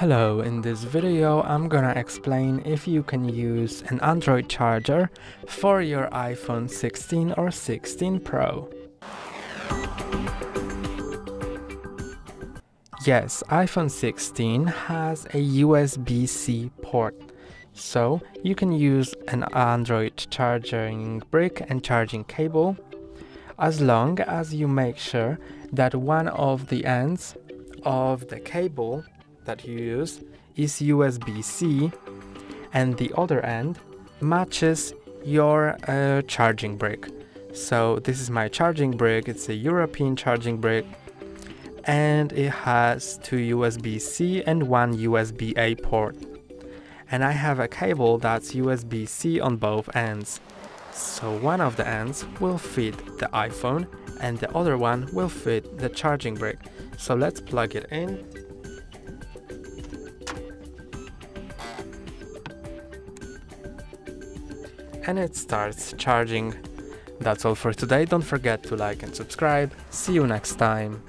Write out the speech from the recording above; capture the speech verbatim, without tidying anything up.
Hello, in this video I'm gonna explain if you can use an Android charger for your iPhone sixteen or sixteen Pro. Yes, iPhone sixteen has a U S B C port, so you can use an Android charging brick and charging cable as long as you make sure that one of the ends of the cable that you use is U S B C and the other end matches your uh, charging brick. So this is my charging brick, it's a European charging brick and it has two U S B C and one U S B A port. And I have a cable that's U S B C on both ends. So one of the ends will fit the iPhone and the other one will fit the charging brick. So let's plug it in. And it starts charging. That's all for today. Don't forget to like and subscribe. See you next time.